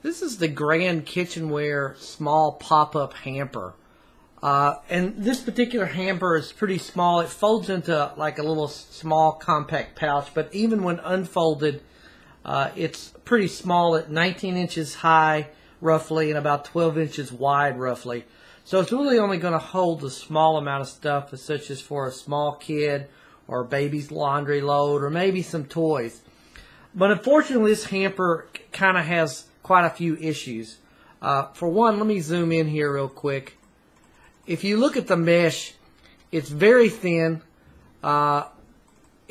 This is the Grand Kitchenware small pop-up hamper. And this particular hamper is pretty small. It folds into like a little small compact pouch, but even when unfolded, it's pretty small at 19 inches high roughly and about 12 inches wide roughly. So it's really only going to hold a small amount of stuff, such as for a small kid or baby's laundry load or maybe some toys. But unfortunately, this hamper kind of has quite a few issues. For one, let me zoom in here real quick. If you look at the mesh, it's very thin. It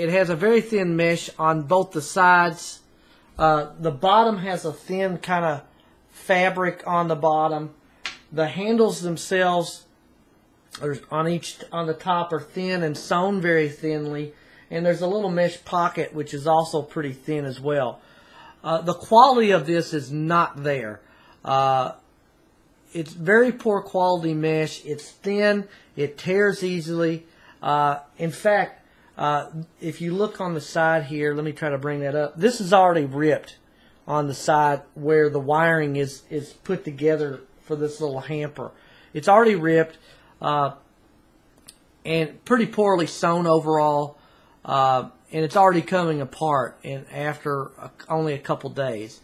has a very thin mesh on both the sides. The bottom has a thin kind of fabric on the bottom. The handles themselves are on the top are thin and sewn very thinly. And there's a little mesh pocket which is also pretty thin as well. The quality of this is not there. It's very poor quality mesh. It's thin. It tears easily. In fact, if you look on the side here, let me try to bring that up. This is already ripped on the side where the wiring is put together for this little hamper. It's already ripped and pretty poorly sewn overall. And it's already coming apart and after only a couple days.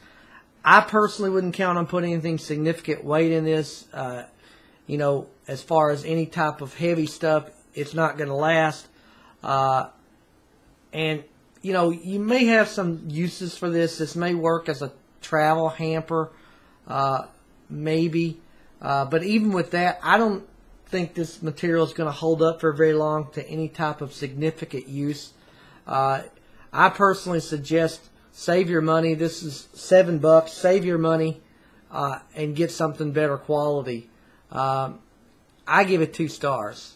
I personally wouldn't count on putting anything significant weight in this. You know, as far as any type of heavy stuff, it's not going to last. And, you know, you may have some uses for this. This may work as a travel hamper, maybe. But even with that, I don't think this material is going to hold up for very long to any type of significant use. I personally suggest save your money. This is $7. Save your money and get something better quality. I give it 2 stars.